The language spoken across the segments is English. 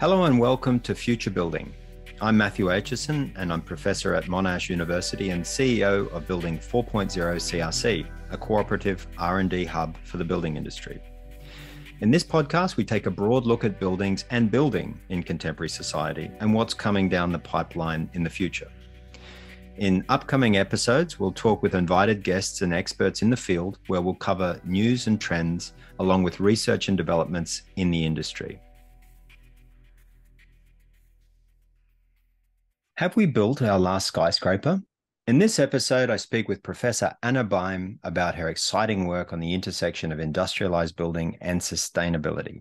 Hello and welcome to Future Building. I'm Matthew Aitchison and I'm Professor at Monash University and CEO of Building 4.0 CRC, a cooperative R&D hub for the building industry. In this podcast, we take a broad look at buildings and building in contemporary society and what's coming down the pipeline in the future. In upcoming episodes, we'll talk with invited guests and experts in the field where we'll cover news and trends along with research and developments in the industry. Have we built our last skyscraper? In this episode, I speak with Professor Anna Beim about her exciting work on the intersection of industrialized building and sustainability.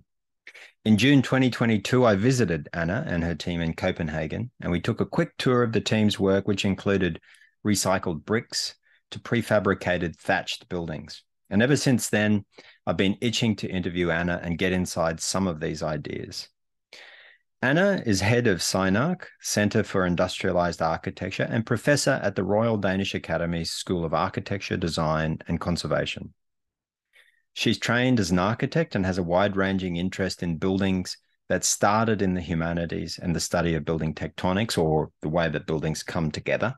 In June 2022, I visited Anna and her team in Copenhagen, and we took a quick tour of the team's work, which included recycled bricks to prefabricated thatched buildings. And ever since then, I've been itching to interview Anna and get inside some of these ideas. Anna is head of CINARK, Center for Industrialized Architecture, and professor at the Royal Danish Academy School of Architecture, Design and Conservation. She's trained as an architect and has a wide-ranging interest in buildings that started in the humanities and the study of building tectonics, or the way that buildings come together,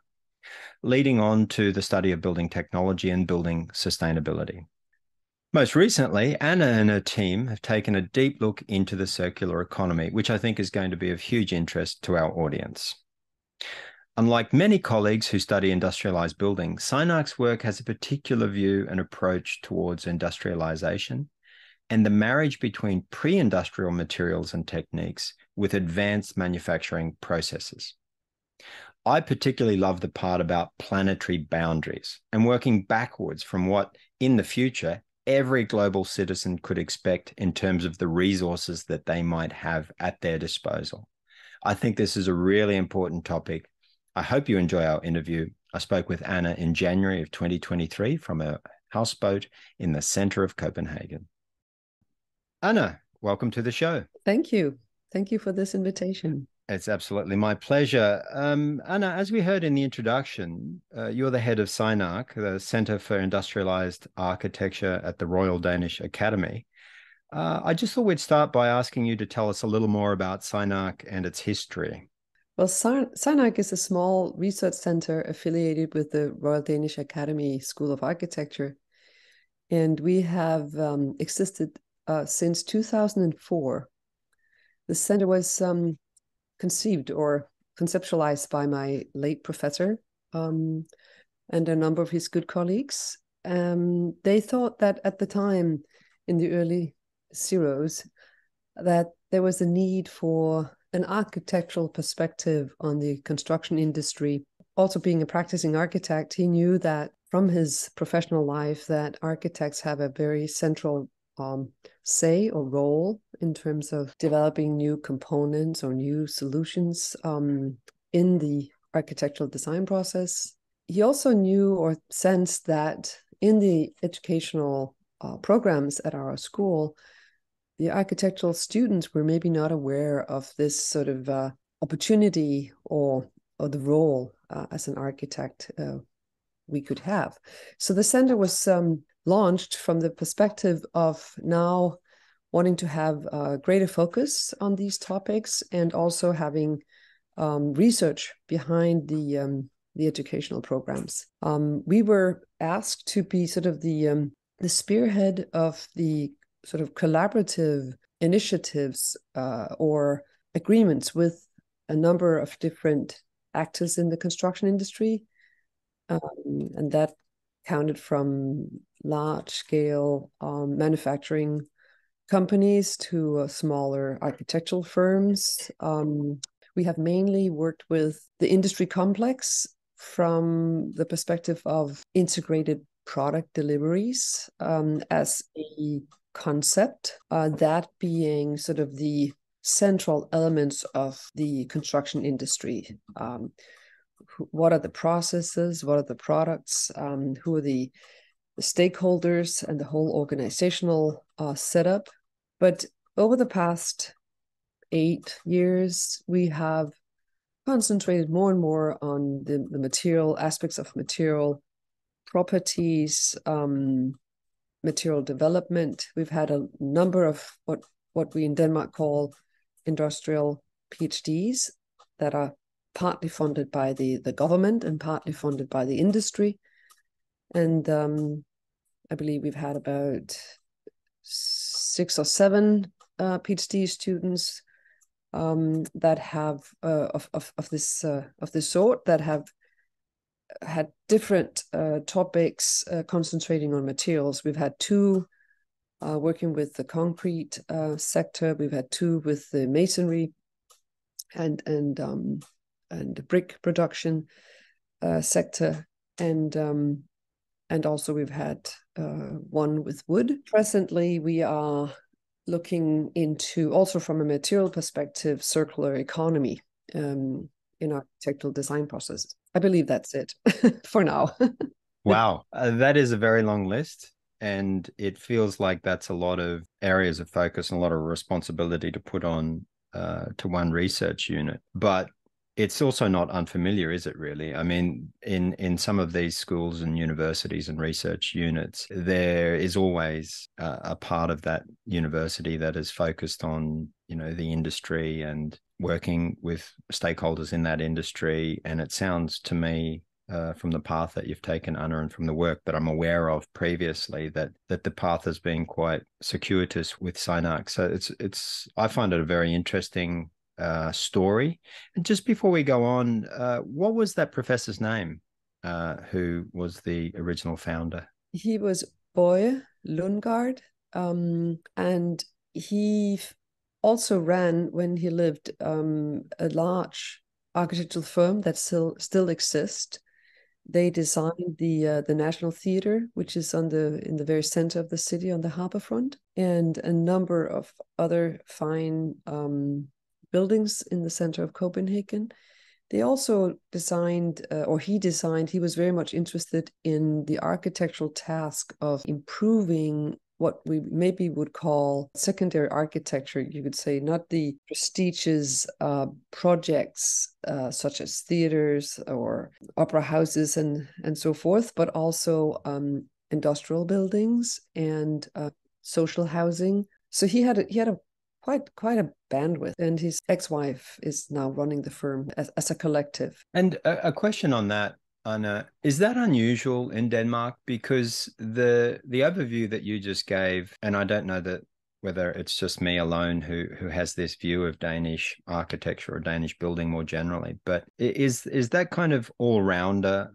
leading on to the study of building technology and building sustainability. Most recently, Anna and her team have taken a deep look into the circular economy, which I think is going to be of huge interest to our audience. Unlike many colleagues who study industrialized buildings, CINARK's work has a particular view and approach towards industrialization and the marriage between pre-industrial materials and techniques with advanced manufacturing processes. I particularly love the part about planetary boundaries and working backwards from what, in the future, every global citizen could expect in terms of the resources that they might have at their disposal. I think this is a really important topic. I hope you enjoy our interview. I spoke with Anna in January of 2023 from a houseboat in the center of Copenhagen. Anna, welcome to the show. Thank you. Thank you for this invitation. It's absolutely my pleasure. Anna, as we heard in the introduction, you're the head of CINARK, the Center for Industrialized Architecture at the Royal Danish Academy. I just thought we'd start by asking you to tell us a little more about CINARK and its history. Well, CINARK is a small research center affiliated with the Royal Danish Academy School of Architecture. And we have existed since 2004. The center was conceived or conceptualized by my late professor and a number of his good colleagues. They thought that at the time, in the early zeros, that there was a need for an architectural perspective on the construction industry. Also being a practicing architect, he knew that from his professional life that architects have a very central say or role in terms of developing new components or new solutions in the architectural design process. He also knew or sensed that in the educational programs at our school, the architectural students were maybe not aware of this sort of opportunity or the role as an architect we could have. So the center was launched from the perspective of now wanting to have a greater focus on these topics and also having research behind the educational programs. We were asked to be sort of the spearhead of the sort of collaborative initiatives or agreements with a number of different actors in the construction industry, and that counted from large-scale manufacturing companies to smaller architectural firms. We have mainly worked with the industry complex from the perspective of integrated product deliveries as a concept, that being sort of the central elements of the construction industry. What are the processes? What are the products? Who are the stakeholders and the whole organizational setup? But over the past 8 years, we have concentrated more and more on the material aspects of material properties, material development. We've had a number of what we in Denmark call industrial PhDs that are partly funded by the government and partly funded by the industry. And I believe we've had about 6 or 7 PhD students that have of this sort, that have had different topics concentrating on materials. We've had 2 working with the concrete sector. We've had 2 with the masonry and the brick production sector, and also we've had 1 with wood. Presently, we are looking into, also from a material perspective, circular economy in architectural design processes. I believe that's it for now. Wow, that is a very long list. And it feels like that's a lot of areas of focus and a lot of responsibility to put on to one research unit. But it's also not unfamiliar, is it really? I mean, in some of these schools and universities and research units, there is always a part of that university that is focused on, you know, the industry and working with stakeholders in that industry. And it sounds to me, from the path that you've taken, Anna, and from the work that I'm aware of previously, that the path has been quite circuitous with CINARK. So it's I find it a very interesting story. And just before we go on, what was that professor's name who was the original founder? He was Boye Lundgaard, and he also ran, when he lived, a large architectural firm that still exists. They designed the National Theater, which is in the very center of the city on the harbor front, and a number of other fine buildings in the center of Copenhagen. They also designed, he was very much interested in the architectural task of improving what we maybe would call secondary architecture, you could say, not the prestigious projects such as theaters or opera houses and so forth, but also industrial buildings and social housing. So he had a quite a bandwidth, and his ex-wife is now running the firm as a collective. And a question on that, Anna, is that unusual in Denmark? Because the overview that you just gave, and I don't know that whether it's just me alone who has this view of Danish architecture or Danish building more generally, but is that kind of all-rounder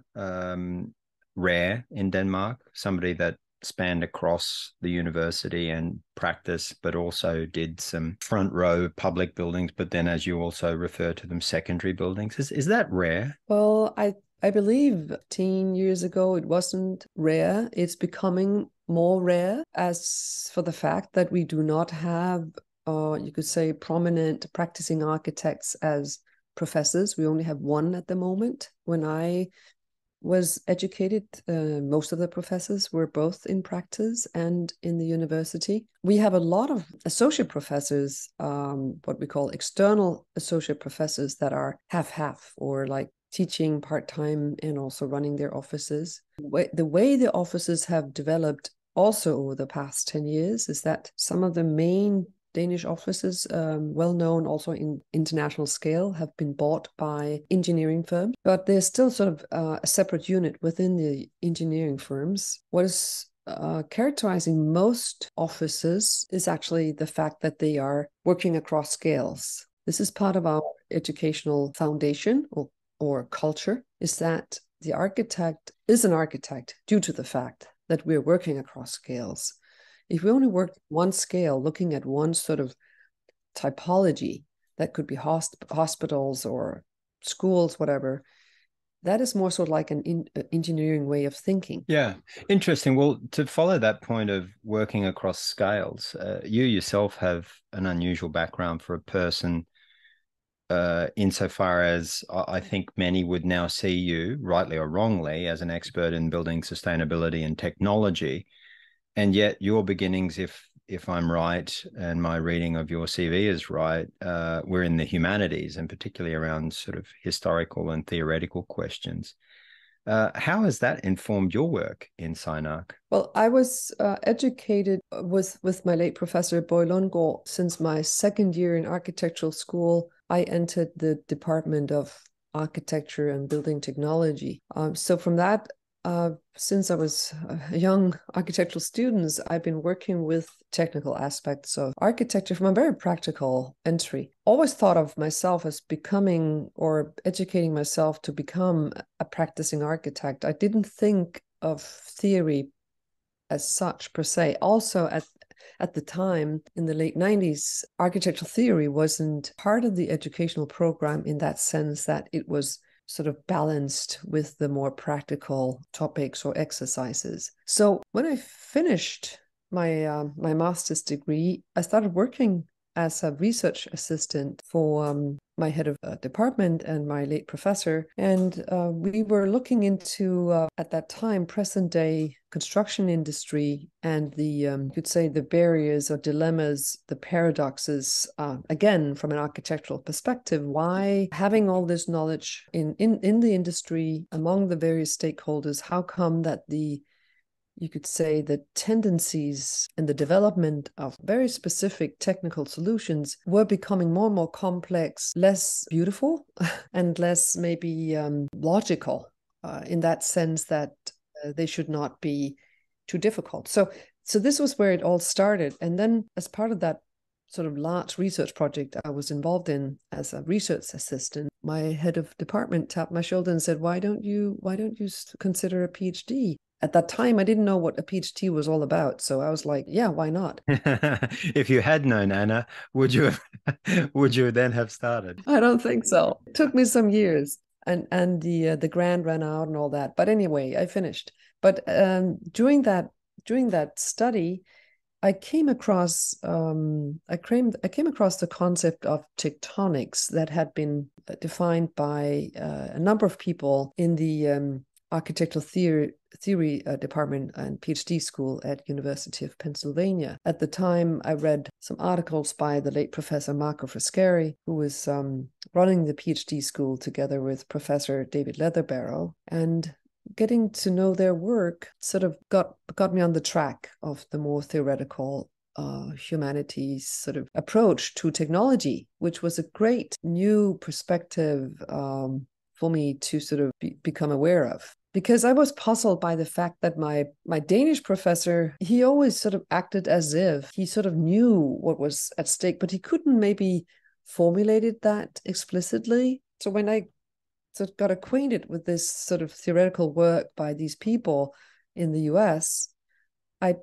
rare in Denmark? Somebody that spanned across the university and practice, but also did some front row public buildings, but then, as you also refer to them, secondary buildings. Is that rare? Well, I believe 10 years ago, it wasn't rare. It's becoming more rare, as for the fact that we do not have, you could say, prominent practicing architects as professors. We only have 1 at the moment. When I was educated, most of the professors were both in practice and in the university. We have a lot of associate professors, what we call external associate professors, that are half-half, or like teaching part-time and also running their offices. The way the offices have developed also over the past 10 years is that some of the main Danish offices, well-known also in international scale, have been bought by engineering firms, but they're still sort of a separate unit within the engineering firms. What is characterizing most offices is actually the fact that they are working across scales. This is part of our educational foundation or culture, is that the architect is an architect due to the fact that we're working across scales. If we only worked one scale, looking at one sort of typology, that could be hospitals or schools, whatever, that is more sort of like an engineering way of thinking. Yeah, interesting. Well, to follow that point of working across scales, you yourself have an unusual background for a person insofar as I think many would now see you, rightly or wrongly, as an expert in building sustainability and technology. And yet your beginnings, if I'm right and my reading of your CV is right, were in the humanities, and particularly around sort of historical and theoretical questions. How has that informed your work in CINARK? Well, I was educated with my late professor, Boye Lundgaard. Since my second year in architectural school, I entered the Department of Architecture and Building Technology. So from that, since I was a young architectural student, I've been working with technical aspects of architecture from a very practical entry. Always thought of myself as becoming or educating myself to become a practicing architect. I didn't think of theory as such per se. Also at the time, in the late 90s, architectural theory wasn't part of the educational program in that sense that it was sort of balanced with the more practical topics or exercises. So when I finished my master's degree, I started working as a research assistant for my head of department and my late professor. And we were looking into, at that time, present day construction industry and the, you could say, the barriers or dilemmas, the paradoxes, again, from an architectural perspective, why having all this knowledge in the industry among the various stakeholders, how come that the, you could say, the tendencies and the development of very specific technical solutions were becoming more and more complex, less beautiful, and less maybe logical in that sense that they should not be too difficult. So this was where it all started. And then as part of that sort of large research project I was involved in as a research assistant, my head of department tapped my shoulder and said, why don't you consider a PhD? At that time, I didn't know what a PhD was all about. So I was like, yeah, why not? If you had known, Anna, would you then have started? I don't think so. It took me some years and the grant ran out and all that. But anyway, I finished. But during that study, I came across the concept of tectonics that had been defined by a number of people in the architectural theory department and PhD school at University of Pennsylvania. At the time, I read some articles by the late Professor Marco Frascari, who was running the PhD school together with Professor David Leatherbarrow, and getting to know their work sort of got me on the track of the more theoretical humanities sort of approach to technology, which was a great new perspective for me to sort of become aware of. Because I was puzzled by the fact that my Danish professor, he always sort of acted as if he sort of knew what was at stake, but he couldn't maybe formulated that explicitly. So when I sort of got acquainted with this sort of theoretical work by these people in the US, I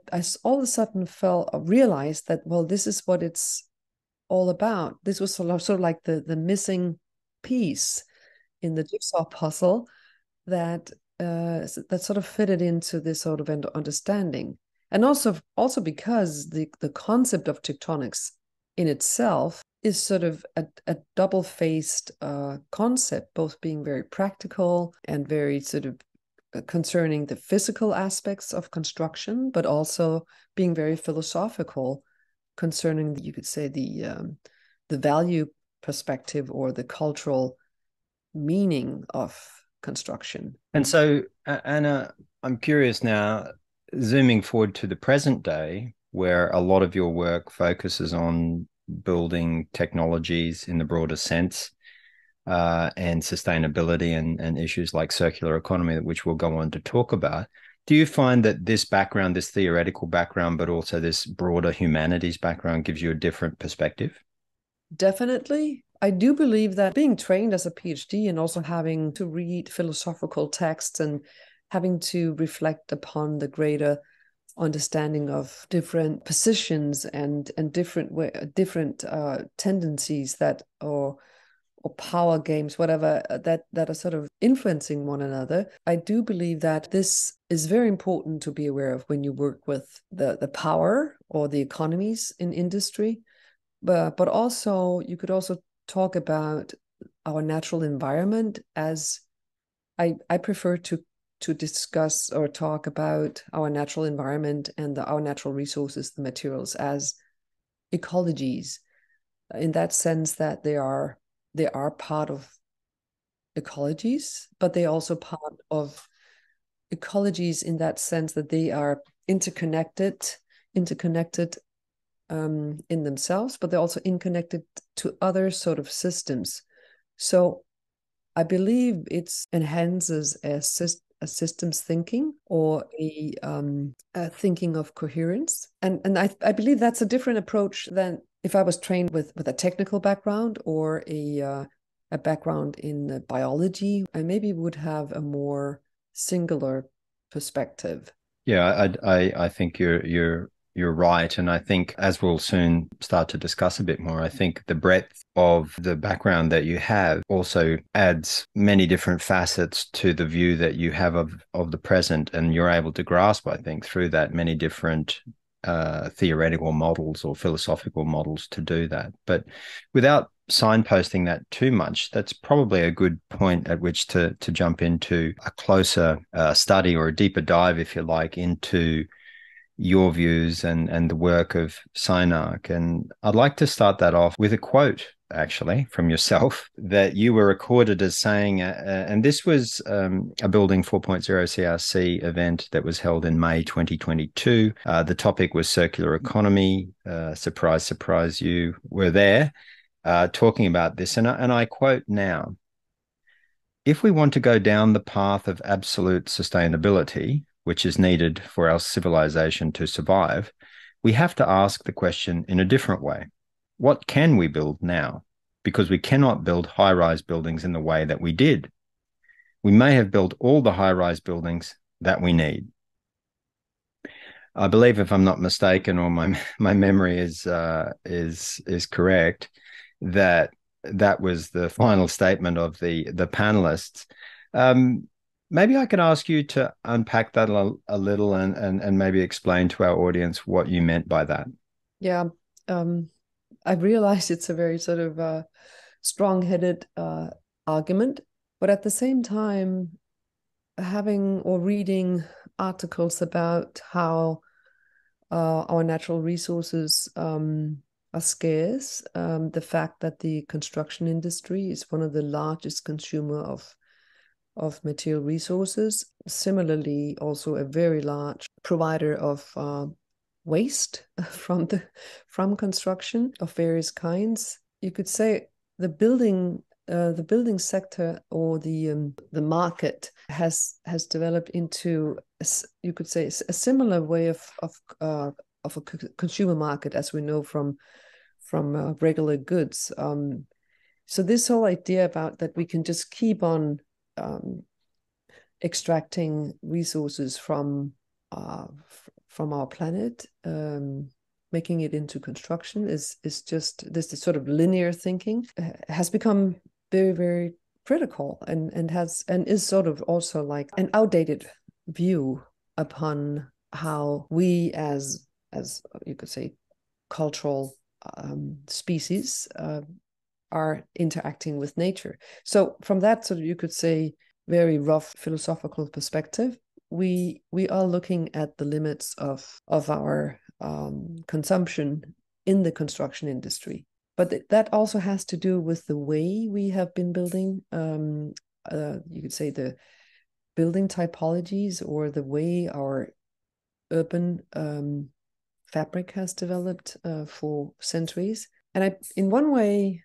all of a sudden realized that, well, this is what it's all about. This was sort of like the missing piece in the jigsaw puzzle that sort of fitted into this sort of understanding. And also because the concept of tectonics in itself is sort of a double-faced concept, both being very practical and very sort of concerning the physical aspects of construction, but also being very philosophical concerning, you could say, the value perspective or the cultural meaning of construction. And so, Anna, I'm curious now, zooming forward to the present day, where a lot of your work focuses on building technologies in the broader sense and sustainability and issues like circular economy, which we'll go on to talk about. Do you find that this background, this theoretical background, but also this broader humanities background gives you a different perspective? Definitely. I do believe that being trained as a PhD and also having to read philosophical texts and having to reflect upon the greater understanding of different positions and different tendencies that or power games, whatever, that are sort of influencing one another. I do believe that this is very important to be aware of when you work with the power or the economies in industry, but also you could also talk about our natural environment, as I prefer to discuss or talk about our natural environment and our natural resources, the materials, as ecologies, in that sense that they are part of ecologies, but they are also part of ecologies in that sense that they are interconnected in themselves, but they're also interconnected to other sort of systems. So I believe it enhances a systems thinking, or a thinking of coherence. And I believe that's a different approach than if I was trained with a technical background or a background in biology. I maybe would have a more singular perspective. Yeah, I think you're right, and I think, as we'll soon start to discuss a bit more, I think the breadth of the background that you have also adds many different facets to the view that you have of the present, and you're able to grasp, I think, through that, many different theoretical models or philosophical models to do that. But without signposting that too much, that's probably a good point at which to jump into a closer study, or a deeper dive, if you like, into your views and the work of CINARK. And I'd like to start that off with a quote, actually, from yourself that you were recorded as saying, and this was a Building 4.0 CRC event that was held in May 2022. The topic was circular economy. Surprise, surprise, you were there talking about this. And I quote now, "If we want to go down the path of absolute sustainability, which is needed for our civilization to survive, we have to ask the question in a different way. What can we build now? Because we cannot build high-rise buildings in the way that we did. We may have built all the high-rise buildings that we need." I believe, if I'm not mistaken, or my memory is correct, that was the final statement of the panelists. Maybe I could ask you to unpack that a little and maybe explain to our audience what you meant by that. Yeah, I realize it's a very sort of strong-headed argument, but at the same time, having or reading articles about how our natural resources are scarce, the fact that the construction industry is one of the largest consumer of material resources, similarly also a very large provider of waste from construction of various kinds. You could say the building sector, or the market has developed into a similar way of a consumer market as we know from regular goods. So this whole idea about that we can just keep on extracting resources from our planet, making it into construction, is just this sort of linear thinking has become very, very critical, and is sort of also like an outdated view upon how we as you could say cultural species are interacting with nature. So from that sort of, you could say, very rough philosophical perspective, we are looking at the limits of our consumption in the construction industry. But that also has to do with the way we have been building, you could say the building typologies, or the way our urban fabric has developed for centuries. And in one way,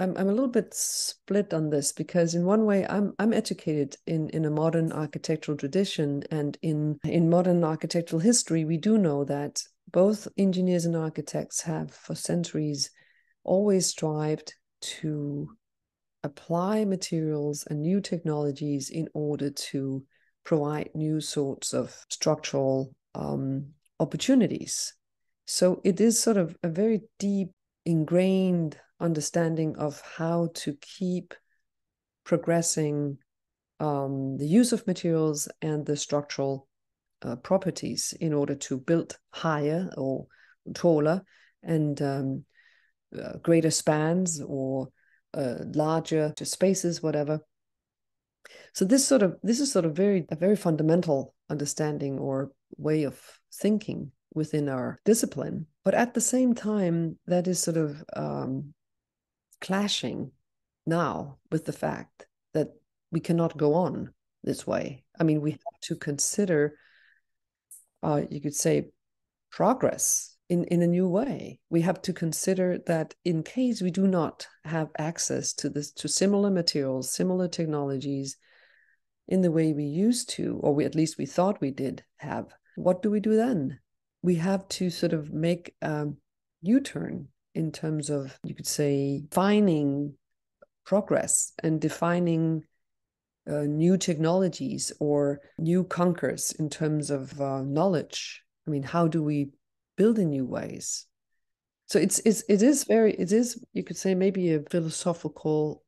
I'm a little bit split on this, because in one way I'm educated in a modern architectural tradition, and in modern architectural history we do know that both engineers and architects have for centuries always strived to apply materials and new technologies in order to provide new sorts of structural opportunities. So it is sort of a very deep ingrained understanding of how to keep progressing the use of materials and the structural properties in order to build higher or taller and greater spans, or larger spaces, whatever. So this is a very fundamental understanding or way of thinking within our discipline. But at the same time, that is sort of clashing now with the fact that we cannot go on this way. I mean, we have to consider, you could say, progress in a new way. We have to consider that in case we do not have access to this, to similar materials, similar technologies in the way we used to, or we at least we thought we did have, what do we do then? We have to sort of make a U-turn in terms of, you could say, finding progress and defining new technologies or new conquers in terms of knowledge. I mean, how do we build in new ways? So it is, you could say, maybe a philosophical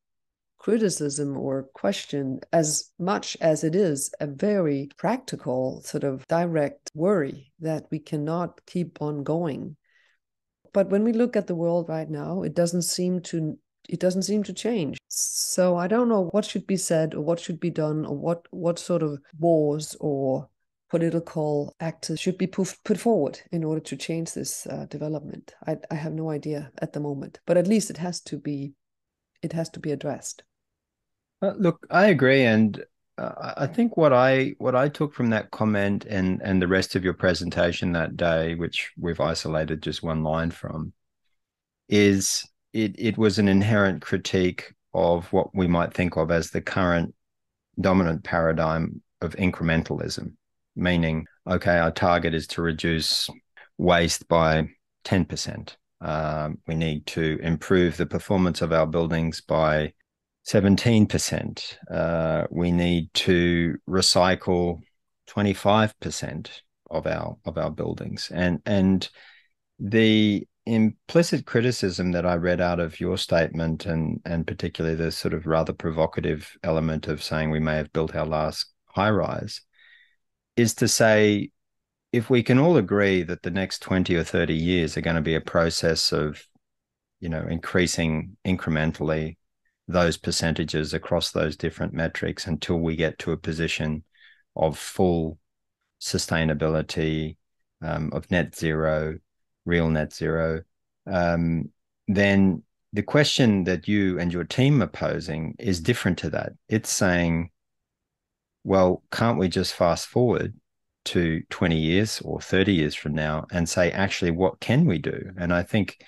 criticism or question as much as it is a very practical sort of direct worry that we cannot keep on going. But when we look at the world right now, it doesn't seem to change. So I don't know what should be said or what should be done or what sort of wars or political actors should be put forward in order to change this development. I have no idea at the moment, but at least it has to be addressed. Look, I agree, and I think what I took from that comment and the rest of your presentation that day, which we've isolated just one line from, is it was an inherent critique of what we might think of as the current dominant paradigm of incrementalism, meaning, okay, our target is to reduce waste by 10%. We need to improve the performance of our buildings by 17%. We need to recycle 25% of our buildings. And the implicit criticism that I read out of your statement, and particularly the sort of rather provocative element of saying we may have built our last high-rise, is to say, if we can all agree that the next 20 or 30 years are going to be a process of, you know, increasing incrementally those percentages across those different metrics until we get to a position of full sustainability, of net zero, real net zero, then the question that you and your team are posing is different to that. It's saying, well, can't we just fast forward to 20 years or 30 years from now and say, actually, what can we do? And I think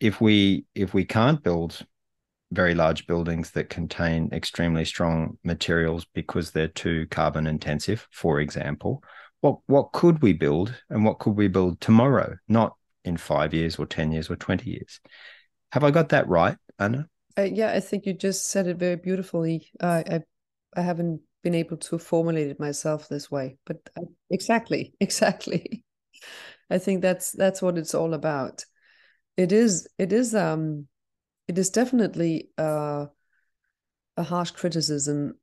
if we can't build very large buildings that contain extremely strong materials because they're too carbon intensive, for example, what could we build, and what could we build tomorrow, not in 5 years or 10 years or 20 years? Have I got that right, Anna? Yeah, I think you just said it very beautifully. I haven't been able to formulate it myself this way, but exactly. I think that's what it's all about. It is definitely a harsh criticism,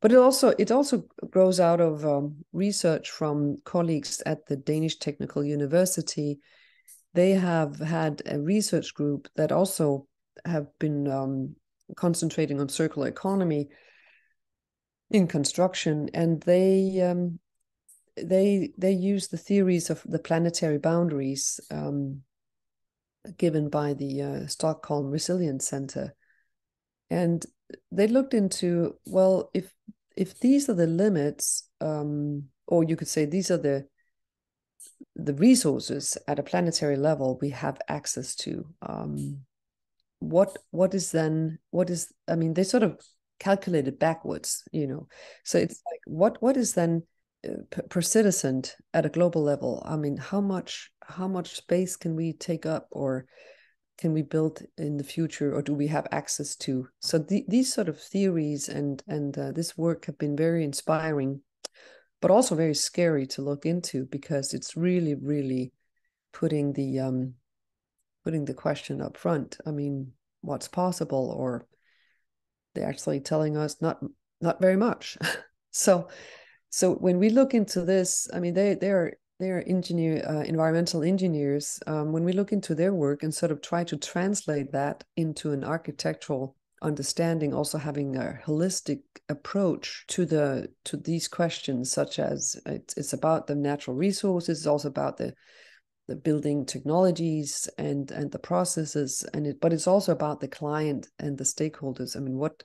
but it also grows out of research from colleagues at the Danish Technical University. They have had a research group that also have been concentrating on circular economy in construction, and they use the theories of the planetary boundaries given by the Stockholm Resilience Center, and they looked into, well, if these are the limits, or you could say these are the resources at a planetary level we have access to, what is I mean, they sort of calculated backwards, you know, so it's like what is then per citizen at a global level. I mean, how much space can we take up, or can we build in the future, or do we have access to? So these sort of theories and this work have been very inspiring, but also very scary to look into, because it's really, really putting the question up front. I mean, what's possible, or they're actually telling us not very much. So when we look into this, I mean, they're environmental engineers. When we look into their work and sort of try to translate that into an architectural understanding, also having a holistic approach to these questions, such as it's about the natural resources, it's also about the building technologies and the processes, but it's also about the client and the stakeholders. I mean, what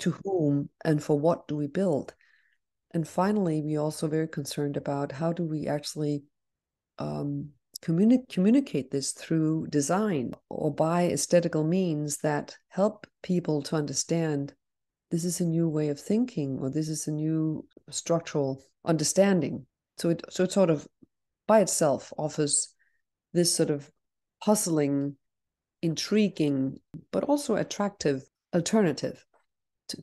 to whom and for what do we build? And finally, we're also very concerned about how do we actually communicate this through design or by aesthetical means that help people to understand this is a new way of thinking, or this is a new structural understanding. So it sort of by itself offers this sort of puzzling, intriguing, but also attractive alternative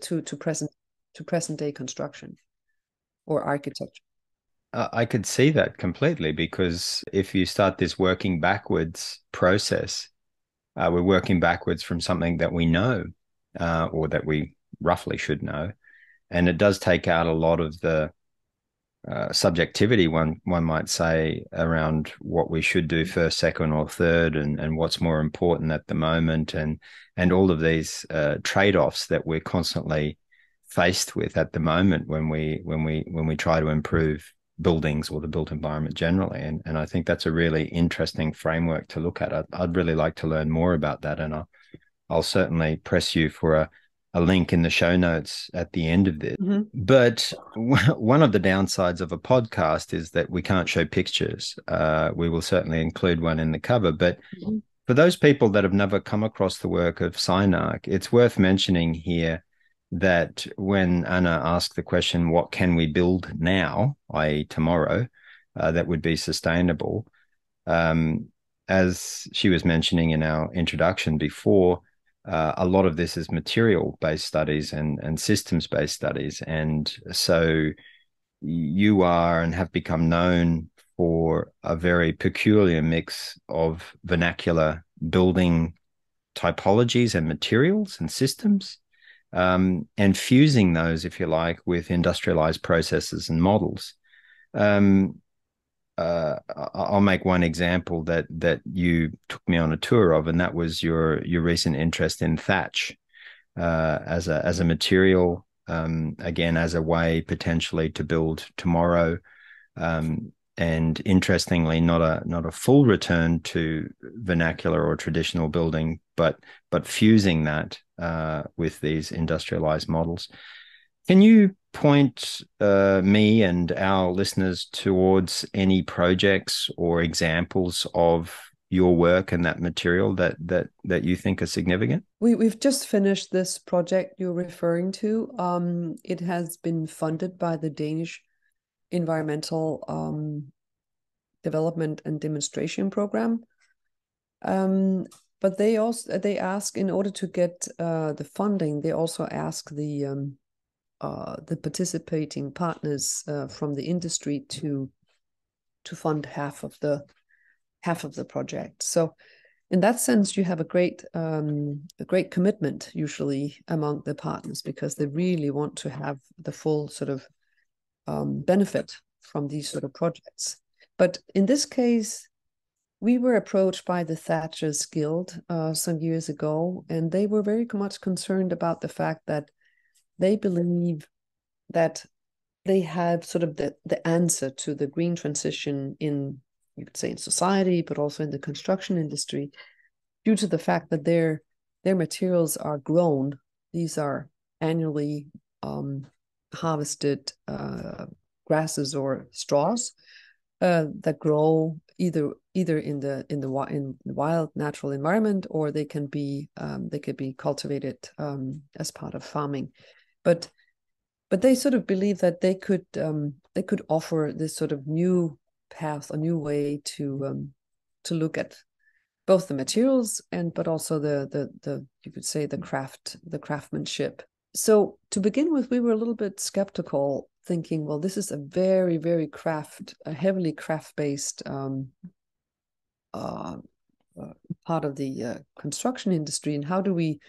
to present day construction or architecture. I could see that completely, because if you start this working backwards process, we're working backwards from something that we know or that we roughly should know. And it does take out a lot of the subjectivity, one might say, around what we should do first, second or third, and what's more important at the moment, and all of these trade-offs that we're constantly faced with at the moment when we try to improve buildings or the built environment generally. And I think that's a really interesting framework to look at. I'd really like to learn more about that, and I'll certainly press you for a link in the show notes at the end of this. Mm-hmm. But one of the downsides of a podcast is that we can't show pictures. We will certainly include one in the cover, but mm-hmm. for those people that have never come across the work of CINARK, it's worth mentioning here that when Anna asked the question, what can we build now, i.e. tomorrow, that would be sustainable, as she was mentioning in our introduction before, a lot of this is material-based studies and systems-based studies. And so you are and have become known for a very peculiar mix of vernacular building typologies and materials and systems, and fusing those, if you like, with industrialized processes and models. I'll make one example that you took me on a tour of, and that was your recent interest in thatch as a material, again, as a way potentially to build tomorrow. And interestingly, not a full return to vernacular or traditional building, but fusing that with these industrialized models. Can you point me and our listeners towards any projects or examples of your work and that material that you think are significant? We've just finished this project you're referring to. It has been funded by the Danish Environmental Development and Demonstration Program. But they ask, in order to get the funding, they also ask the participating partners from the industry to fund half of the project. So in that sense, you have a great commitment usually among the partners, because they really want to have the full sort of benefit from these sort of projects. But in this case, we were approached by the Thatchers Guild some years ago, and they were very much concerned about the fact that they believe that they have sort of the answer to the green transition in, you could say, in society, but also in the construction industry, due to the fact that their materials are grown. These are annually harvested grasses or straws that grow either in the wild natural environment, or they could be cultivated as part of farming. But they sort of believe that they could offer this sort of new path, a new way to look at both the materials but also the you could say the craftsmanship. So to begin with, we were a little bit skeptical, thinking, well, this is a very, very heavily craft-based part of the construction industry, and how do we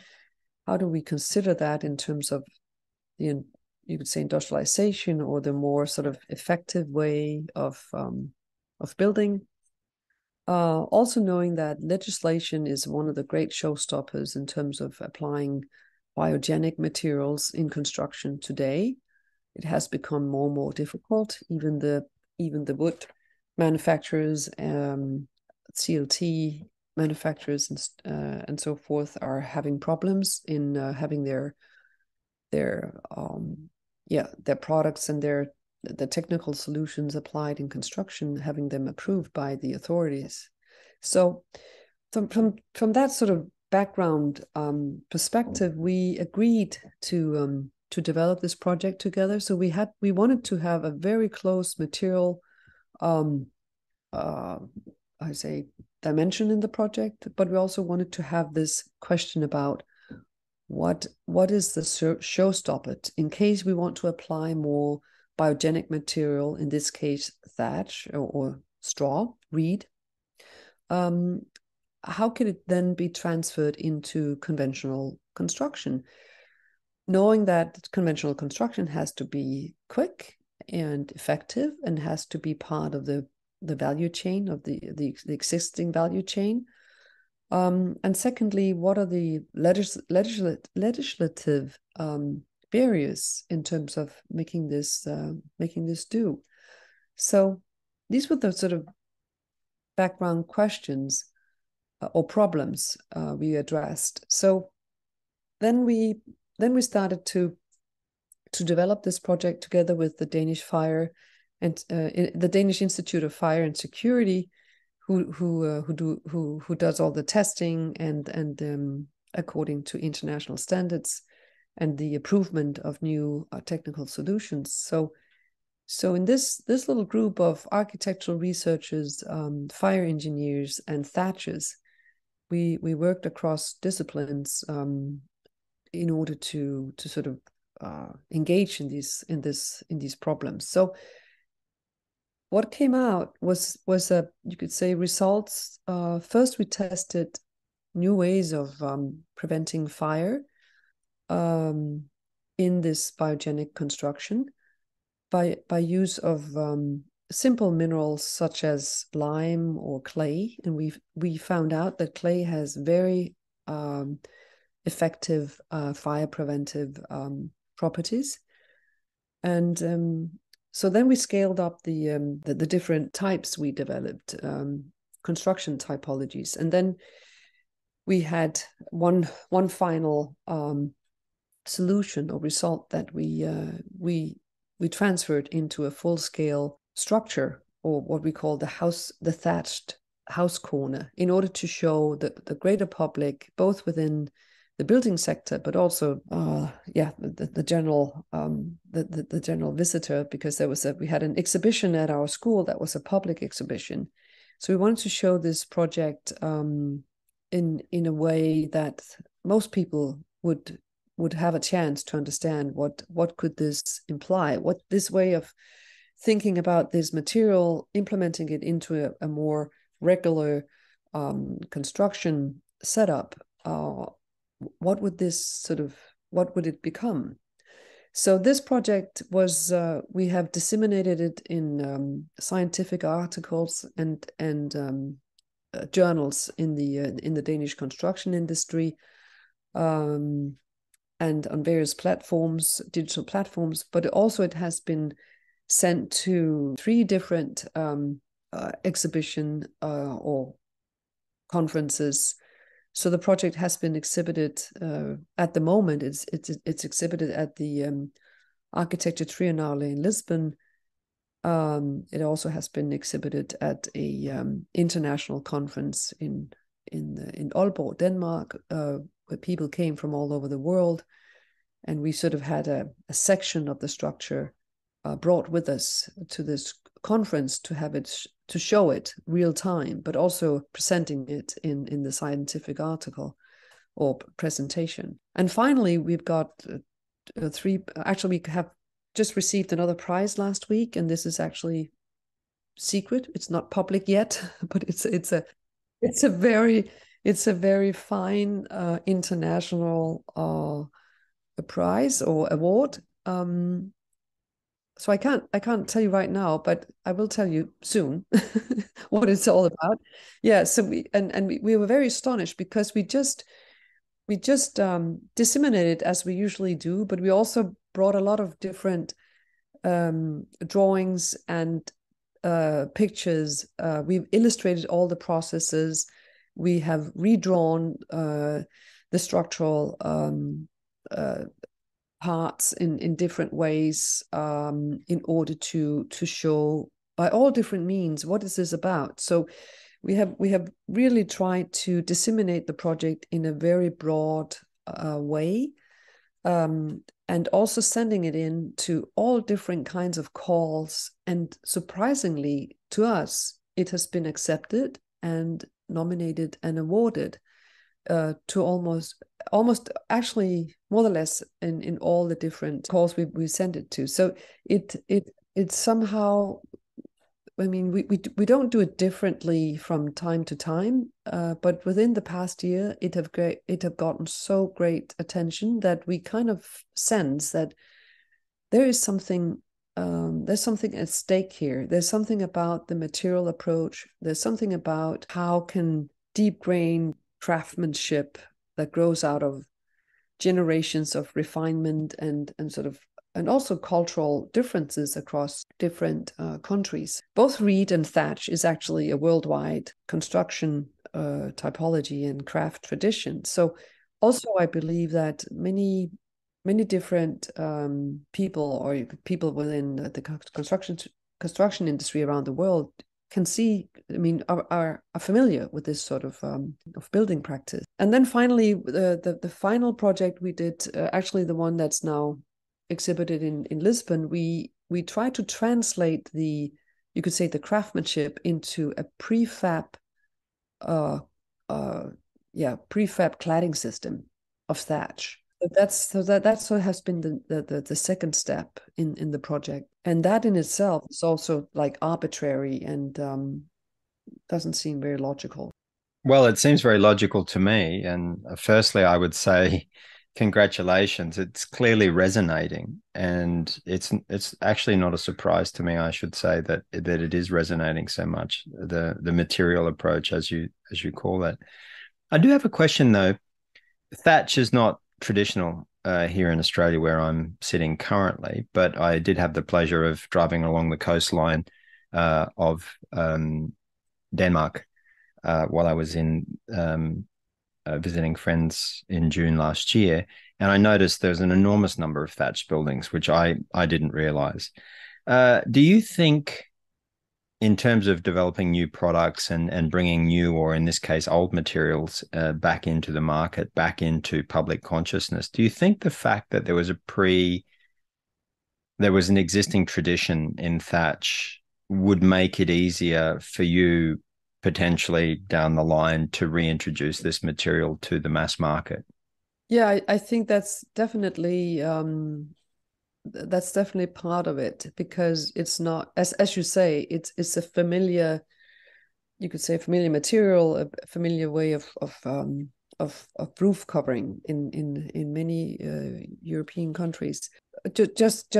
consider that in terms of the, you could say, industrialization, or the more sort of effective way of building. Also knowing that legislation is one of the great showstoppers in terms of applying biogenic materials in construction today. It has become more and more difficult. Even the wood manufacturers, CLT manufacturers, and so forth are having problems in having their their products and the technical solutions applied in construction, having them approved by the authorities. So from that sort of background perspective, we agreed to develop this project together. So we wanted to have a very close material dimension in the project, but we also wanted to have this question about what is the showstopper in case we want to apply more biogenic material, in this case thatch or straw, reed. How could it then be transferred into conventional construction? Knowing that conventional construction has to be quick and effective and has to be part of the value chain, of the existing value chain. And secondly, what are the legislative barriers in terms of making this do? So these were the sort of background questions or problems we addressed. So then we started to develop this project together with the Danish Fire and the Danish Institute of Fire and Security, who does all the testing and according to international standards and the improvement of new technical solutions. So in this little group of architectural researchers, fire engineers, and thatchers, we worked across disciplines in order to sort of engage in these problems. So what came out was you could say results. First, we tested new ways of preventing fire in this biogenic construction by use of simple minerals such as lime or clay, and we found out that clay has very effective fire preventive properties, and so then we scaled up the different types we developed, construction typologies. And then we had one final solution or result that we transferred into a full-scale structure, or what we call the thatched house corner, in order to show the greater public, both within the building sector, but also, the general visitor, because we had an exhibition at our school that was a public exhibition. So we wanted to show this project in a way that most people would have a chance to understand what could this imply, what this way of thinking about this material, implementing it into a more regular construction setup. What would it become? So this project was, we have disseminated it in scientific articles and journals in the Danish construction industry, and on various platforms, digital platforms. But also it has been sent to 3 different exhibition or conferences. So the project has been exhibited at the moment. It's exhibited at the Architecture Triennale in Lisbon. It also has been exhibited at a international conference in Aalborg, Denmark, where people came from all over the world, and we sort of had a section of the structure brought with us to this conference to have it to show it real time, but also presenting it in the scientific article or presentation. And finally, we've got 3. Actually, we have just received another prize last week, and this is actually secret. It's not public yet, but it's a very fine international prize or award. So I can't tell you right now, but I will tell you soon what it's all about. Yeah. So we were very astonished because we just disseminated as we usually do, but we also brought a lot of different drawings and pictures. We've illustrated all the processes. We have redrawn the structural parts in different ways in order to show by all different means what is this about. So we have really tried to disseminate the project in a very broad way, and also sending it in to all different kinds of calls. And surprisingly to us, it has been accepted and nominated and awarded to almost actually more or less in all the different calls we sent it to. So it's somehow, I mean, we don't do it differently from time to time, but within the past year, it have gotten so great attention that we kind of sense that there is something, there's something at stake here. There's something about the material approach. There's something about how can deep-grained craftsmanship that grows out of generations of refinement and sort of, and also cultural differences across different countries. Both reed and thatch is actually a worldwide construction typology and craft tradition. So also I believe that many different people, or people within the construction industry around the world, can see, I mean, are familiar with this sort of building practice. And then finally, the final project we did, actually the one that's now exhibited in Lisbon, we try to translate the craftsmanship into a prefab cladding system of thatch. That sort of has been the second step in the project, and that in itself is also like arbitrary and doesn't seem very logical. Well, it seems very logical to me, and firstly, I would say congratulations. It's clearly resonating, and it's actually not a surprise to me, I should say, that it is resonating so much, the material approach, as you call it. I do have a question though. Thatch is not traditional here in Australia where I'm sitting currently, but I did have the pleasure of driving along the coastline of Denmark while I was in visiting friends in June last year, and I noticed there's an enormous number of thatched buildings, which I didn't realize. Do you think, in terms of developing new products and bringing new, or in this case old, materials back into the market, back into public consciousness, do you think the fact that there was an existing tradition in thatch would make it easier for you potentially down the line to reintroduce this material to the mass market? Yeah, I think that's definitely part of it, because it's not, as you say, it's a familiar, you could say, familiar material, a familiar way of roof covering in many European countries. Just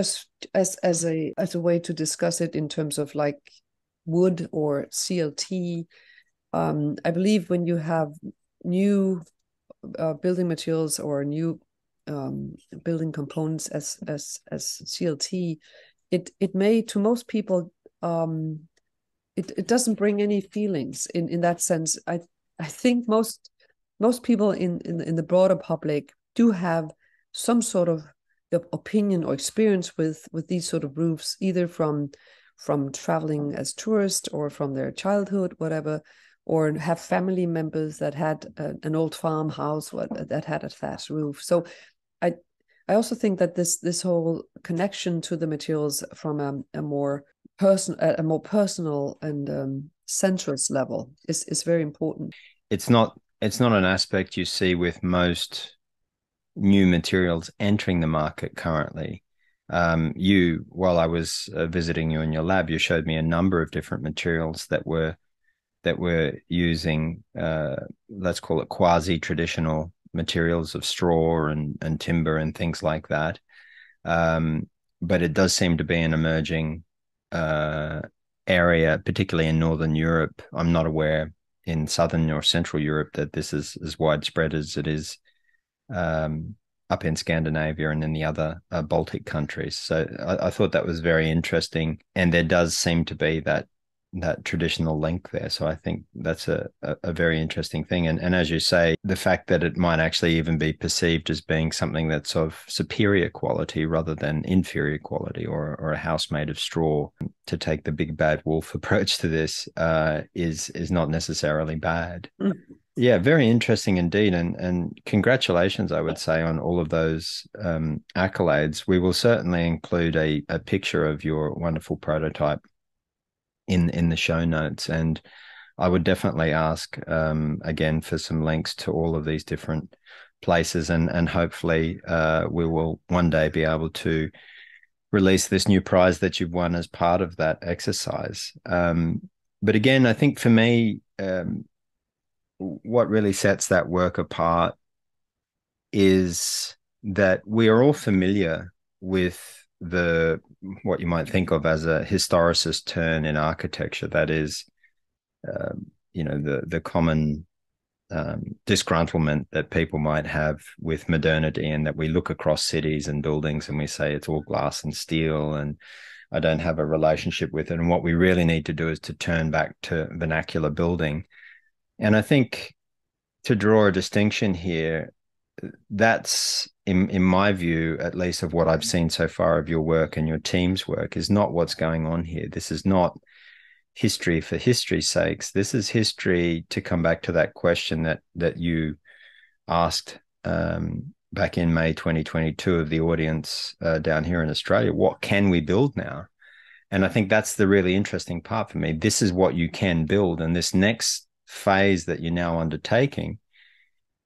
as a way to discuss it in terms of like wood or CLT. I believe when you have new building materials or new building components as CLT, it may, to most people, it doesn't bring any feelings in that sense. I think most people in the broader public do have some sort of opinion or experience with these sort of roofs, either from traveling as tourists or from their childhood, whatever, or have family members that had an old farmhouse that had a thatched roof. So I also think that this whole connection to the materials from a more personal and centrist level is very important. It's not an aspect you see with most new materials entering the market currently. While I was visiting you in your lab, you showed me a number of different materials that were using, let's call it, quasi-traditional materials of straw and timber and things like that. But it does seem to be an emerging area, particularly in Northern Europe. I'm not aware in Southern or Central Europe that this is as widespread as it is up in Scandinavia and in the other Baltic countries. So I thought that was very interesting. And there does seem to be that that traditional link there. So I think that's a very interesting thing. And as you say, the fact that it might actually even be perceived as being something that's of superior quality rather than inferior quality, or a house made of straw, to take the big bad wolf approach to this is not necessarily bad. Mm. Yeah, very interesting indeed. And congratulations, I would say, on all of those accolades. We will certainly include a picture of your wonderful prototype in the show notes. And I would definitely ask again for some links to all of these different places. And hopefully we will one day be able to release this new prize that you've won as part of that exercise. But again, I think for me, what really sets that work apart is that we are all familiar with what you might think of as a historicist turn in architecture. That is, the common disgruntlement that people might have with modernity, and that we look across cities and buildings and we say it's all glass and steel and I don't have a relationship with it. And what we really need to do is to turn back to vernacular building. And I think to draw a distinction here, that's, in my view, at least of what I've seen so far of your work and your team's work, is not what's going on here. This is not history for history's sake. This is history, to come back to that question that you asked back in May 2022 of the audience down here in Australia. What can we build now? And I think that's the really interesting part for me. This is what you can build. And this next phase that you're now undertaking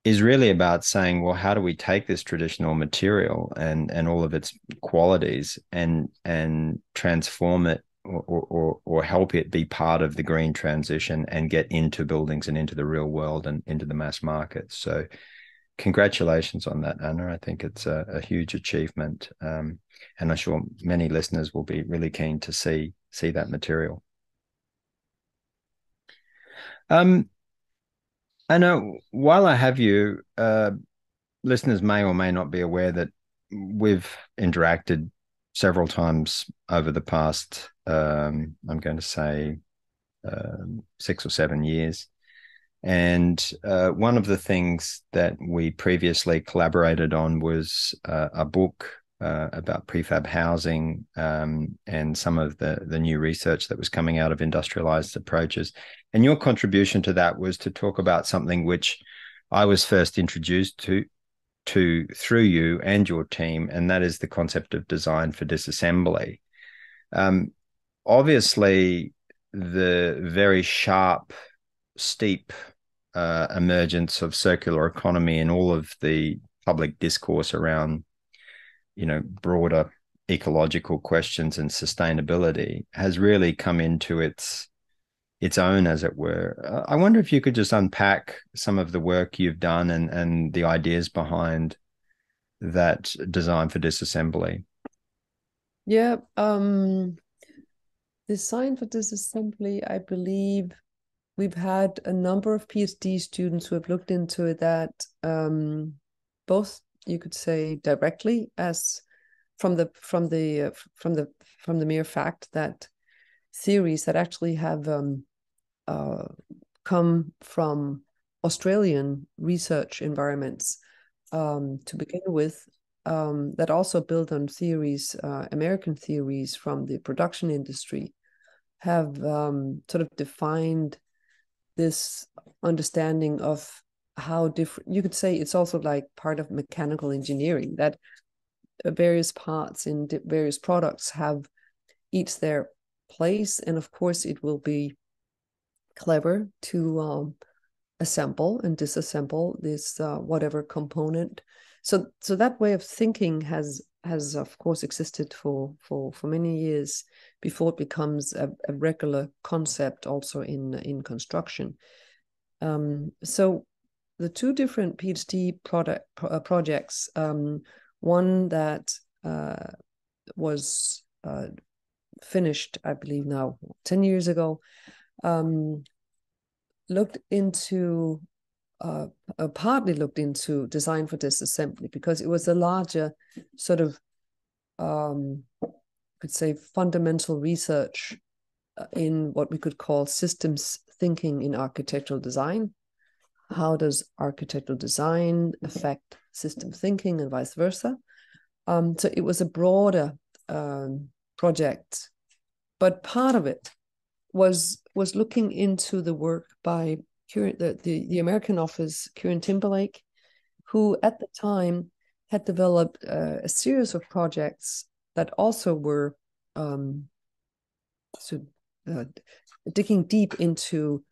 is really about saying, well, how do we take this traditional material and all of its qualities and transform it or help it be part of the green transition and get into buildings and into the real world and into the mass market. So congratulations on that, Anna. I think it's a huge achievement. And I'm sure many listeners will be really keen to see that material. Anna, while I have you, listeners may or may not be aware that we've interacted several times over the past, I'm going to say, 6 or 7 years. And one of the things that we previously collaborated on was a book about prefab housing and some of the new research that was coming out of industrialized approaches. And your contribution to that was to talk about something which I was first introduced to through you and your team, and that is the concept of design for disassembly. Obviously, the very sharp, steep emergence of circular economy and all of the public discourse around broader ecological questions and sustainability has really come into its own, as it were. I wonder if you could just unpack some of the work you've done and the ideas behind that design for disassembly. Yeah. Design for disassembly, I believe we've had a number of PhD students who have looked into that, both, you could say, directly as from the mere fact that theories that actually have come from Australian research environments to begin with, that also build on theories, American theories from the production industry, have sort of defined this understanding of how different, you could say, it's also like part of mechanical engineering, that various parts in various products have each their place, and of course it will be clever to assemble and disassemble this whatever component. So that way of thinking has of course existed for many years before it becomes a regular concept also in construction. So the two different PhD projects, one that was finished, I believe now 10 years ago, partly looked into design for disassembly, because it was a larger sort of, I could say, fundamental research in what we could call systems thinking in architectural design. How does architectural design affect system thinking and vice versa? So it was a broader project, but part of it was looking into the work by Kieran, the American office, Kieran Timberlake, who at the time had developed a series of projects that also were digging deep into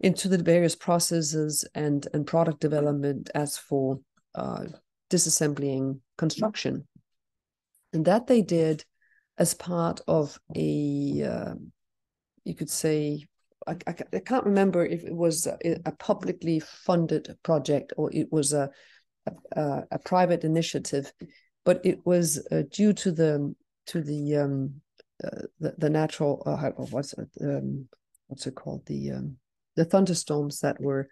the various processes and product development as for disassembling construction. And that they did as part of a, you could say, I can't remember if it was a publicly funded project or it was a private initiative, but it was due to the natural the thunderstorms that were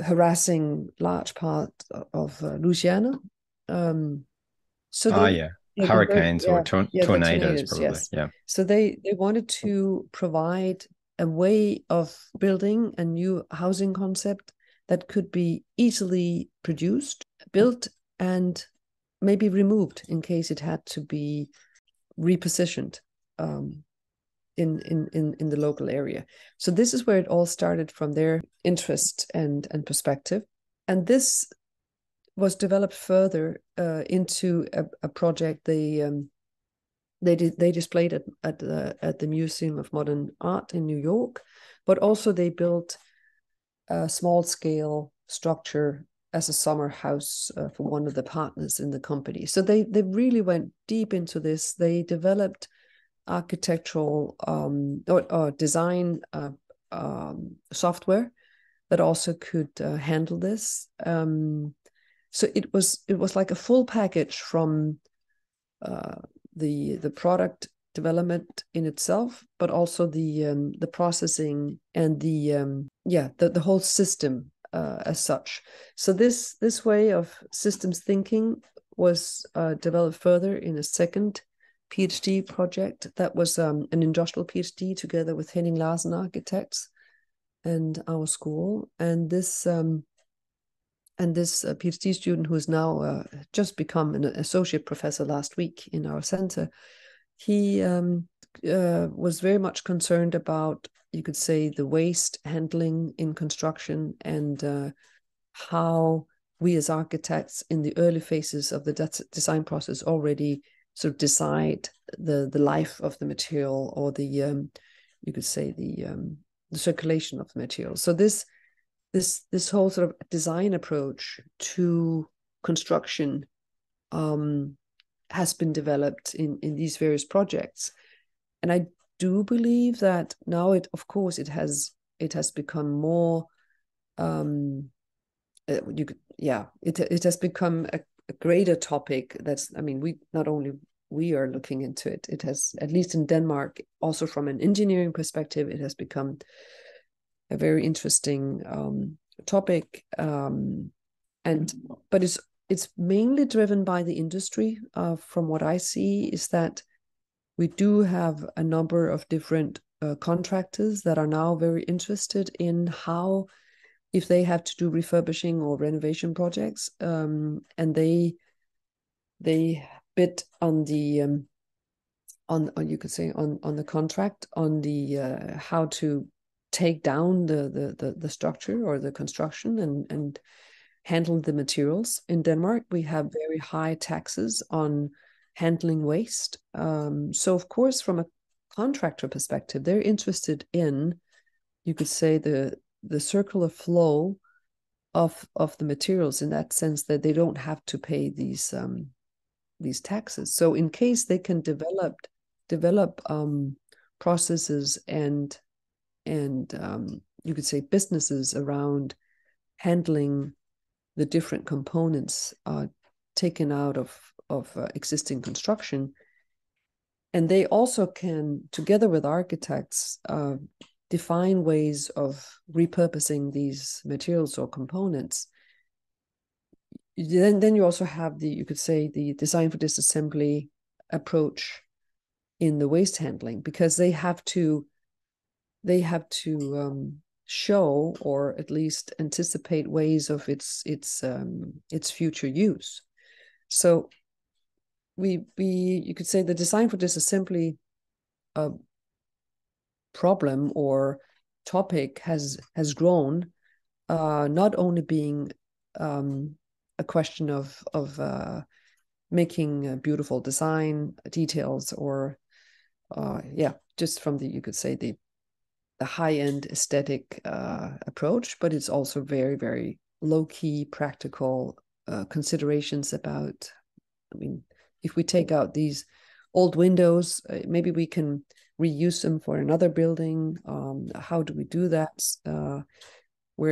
harassing large part of Louisiana. Hurricanes or tornadoes probably. Yes. Yeah. So they wanted to provide a way of building a new housing concept that could be easily produced, built, and maybe removed in case it had to be repositioned in the local area. So this is where it all started from their interest and perspective. And this was developed further into a project they displayed at the Museum of Modern Art in New York, but also they built a small scale structure as a summer house for one of the partners in the company. So they really went deep into this. They developed architectural or design software that also could handle this. So it was like a full package from the product development in itself, but also the processing and the whole system as such. So this way of systems thinking was developed further in a second PhD project that was an industrial PhD together with Henning Larsen Architects and our school, and this PhD student, who has now just become an associate professor last week in our center, he was very much concerned about, you could say, the waste handling in construction and how we as architects in the early phases of the design process already sort of decide the life of the material or the circulation of the material. So this whole sort of design approach to construction has been developed in these various projects, and I do believe that now it has become more it has become a greater topic. We are looking into it. It has, at least in Denmark, also from an engineering perspective, it has become a very interesting topic, but it's mainly driven by the industry. From what I see, is that we do have a number of different contractors that are now very interested in how, if they have to do refurbishing or renovation projects, and they bid on the on the contract on the how to take down the structure or the construction and handle the materials. In Denmark, we have very high taxes on handling waste. So of course, from a contractor perspective, they're interested in, you could say, the circular flow of the materials, in that sense that they don't have to pay these taxes. So in case they can develop processes and you could say businesses around handling the different components taken out of existing construction, and they also can, together with architects, define ways of repurposing these materials or components. Then you also have the design for disassembly approach in the waste handling, because they have to show, or at least anticipate, ways of its future use. So you could say the design for disassembly problem or topic has grown, not only being a question of making a beautiful design details, or just from the, you could say, the high-end aesthetic approach, but it's also very, very low-key practical considerations about, I mean, if we take out these old windows, maybe we can reuse them for another building. How do we do that? What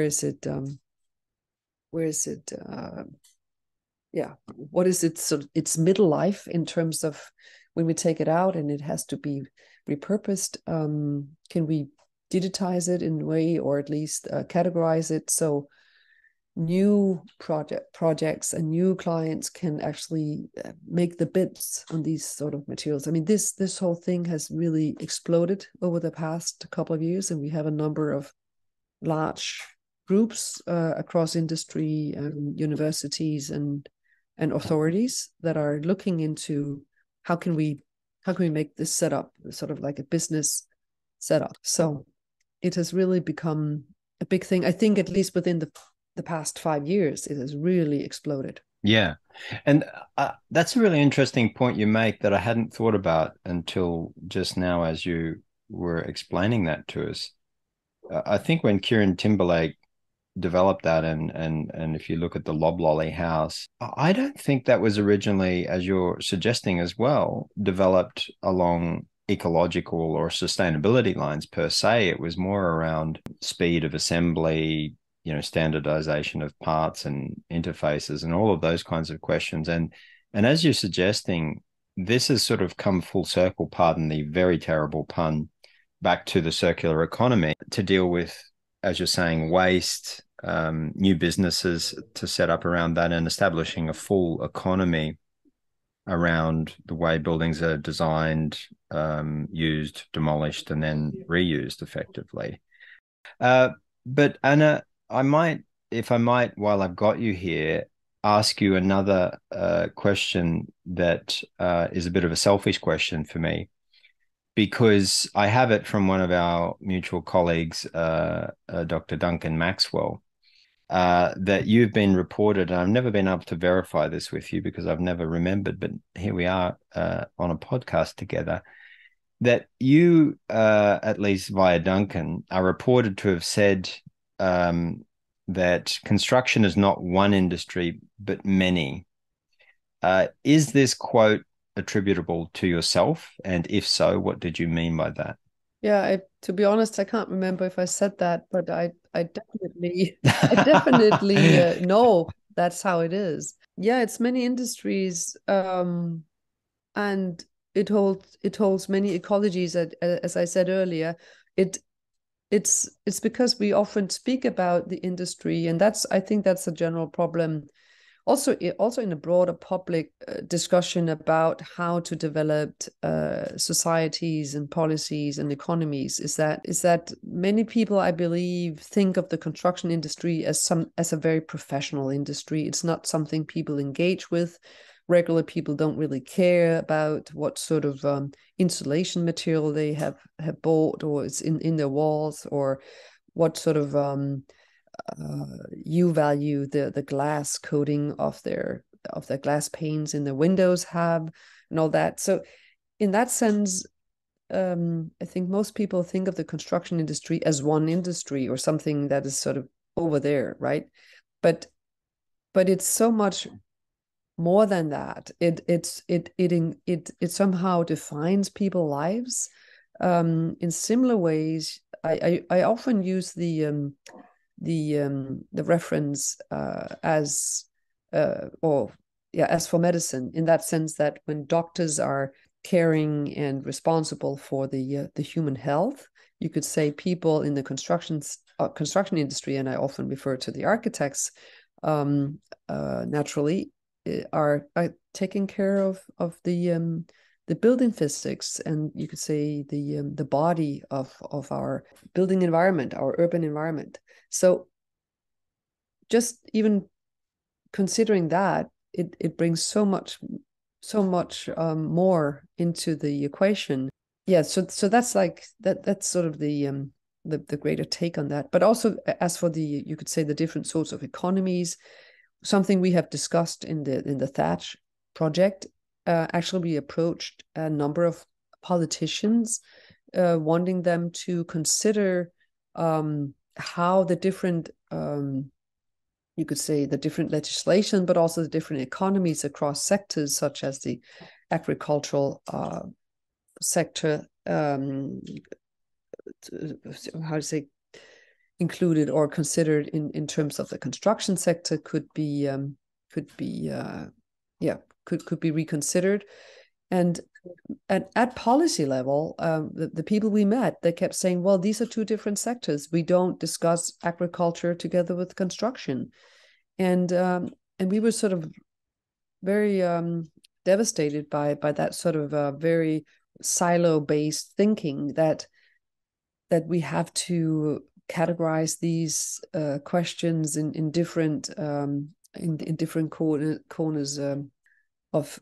is its middle life in terms of when we take it out and it has to be repurposed? Can we digitize it in a way, or at least categorize it, so new projects and new clients can actually make the bids on these sort of materials? I mean, this whole thing has really exploded over the past couple of years, and we have a number of large groups across industry, universities, and authorities that are looking into how can we make this setup sort of like a business setup. So it has really become a big thing. I think at least within the past 5 years, it has really exploded. Yeah, and that's a really interesting point you make that I hadn't thought about until just now as you were explaining that to us. I think when Kieran Timberlake developed that, and if you look at the loblolly house, I don't think that was originally, as you're suggesting as well, developed along ecological or sustainability lines per se. It was more around speed of assembly, you know, standardization of parts and interfaces and all of those kinds of questions. And as you're suggesting, this has sort of come full circle, pardon the very terrible pun, back to the circular economy to deal with, as you're saying, waste, new businesses to set up around that, and establishing a full economy around the way buildings are designed, used, demolished, and then reused effectively. But Anna, if I might, while I've got you here, ask you another question that is a bit of a selfish question for me, because I have it from one of our mutual colleagues, Dr. Duncan Maxwell, that you've been reported, and I've never been able to verify this with you because I've never remembered, but here we are on a podcast together, that you, at least via Duncan, are reported to have said that construction is not one industry, but many. Is this quote attributable to yourself, and if so, what did you mean by that? To be honest, I can't remember if I said that, but I definitely know that's how it is. Yeah, it's many industries, and it holds many ecologies. As I said earlier, it's because we often speak about the industry, and I think that's a general problem. Also in a broader public discussion about how to develop societies and policies and economies, is that many people, I believe, think of the construction industry as a very professional industry. It's not something people engage with. Regular people don't really care about what sort of insulation material they have bought, or it's in their walls, or what sort of you value the glass coating of their glass panes in the windows have, and all that. So in that sense, I think most people think of the construction industry as one industry, or something that is sort of over there, right? But it's so much more than that. It somehow defines people's lives in similar ways. I often use the reference as for medicine, in that sense that when doctors are caring and responsible for the human health, you could say people in the construction industry, and I often refer to the architects naturally, are taking care of the the building physics and you could say the body of our building environment, our urban environment. So just even considering that, it brings so much more into the equation. Yeah, so that's like that's sort of the greater take on that. But also as for the, you could say, the different sorts of economies, something we have discussed in the Thatch project. Actually, we approached a number of politicians, wanting them to consider how the different, you could say, the different legislation, but also the different economies across sectors, such as the agricultural sector, how to say, included or considered in terms of the construction sector, could be reconsidered. And at policy level, the people we met, they kept saying, well, these are two different sectors. We don't discuss agriculture together with construction. And we were sort of very devastated by that sort of very silo-based thinking that we have to categorize these questions in different corners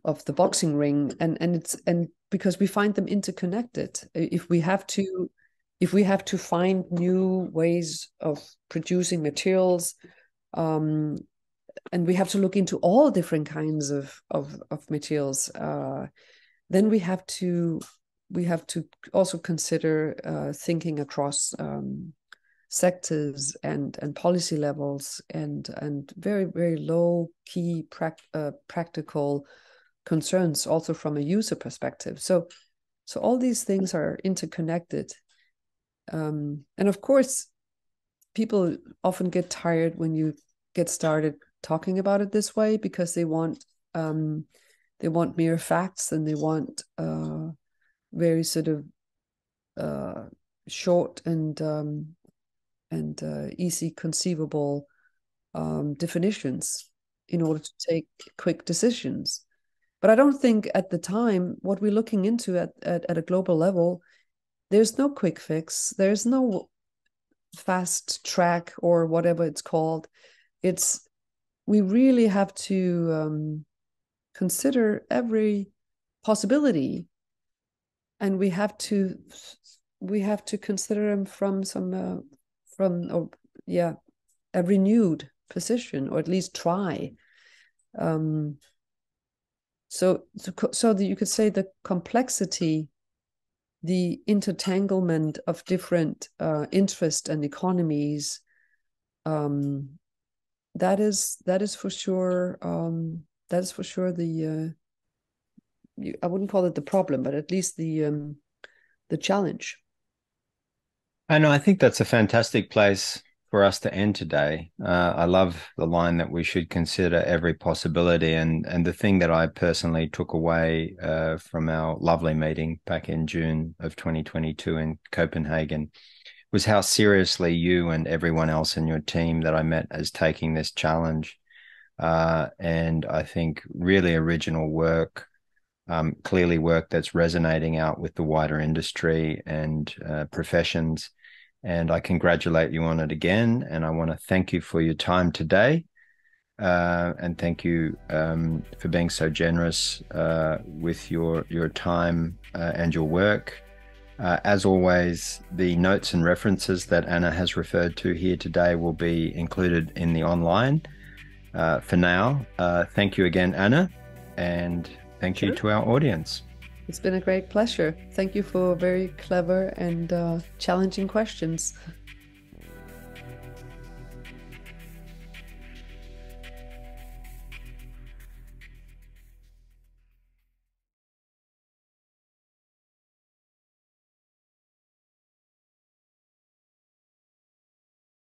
of the boxing ring, and because we find them interconnected. If we have to find new ways of producing materials, and we have to look into all different kinds of materials, then we have to also consider thinking across sectors and policy levels and very, very low key practical concerns also from a user perspective. So all these things are interconnected, and of course people often get tired when you get started talking about it this way, because they want mere facts, and they want very sort of short and easy conceivable definitions in order to take quick decisions. But I don't think at the time what we're looking into at a global level, there's no quick fix. There's no fast track or whatever it's called. We really have to consider every possibility, and we have to consider them from some a renewed position, or at least try. So that you could say the complexity, the intertanglement of different interests and economies, that is for sure the I wouldn't call it the problem, but at least the challenge. I know. I think that's a fantastic place for us to end today. I love the line that we should consider every possibility. And the thing that I personally took away from our lovely meeting back in June of 2022 in Copenhagen was how seriously you and everyone else in your team that I met as taking this challenge. And I think really original work. Clearly work that's resonating out with the wider industry and professions. And I congratulate you on it again. And I want to thank you for your time today. And thank you for being so generous with your time and your work. As always, the notes and references that Anna has referred to here today will be included in the online. For now, thank you again, Anna. And thank you to our audience. It's been a great pleasure. Thank you for very clever and challenging questions.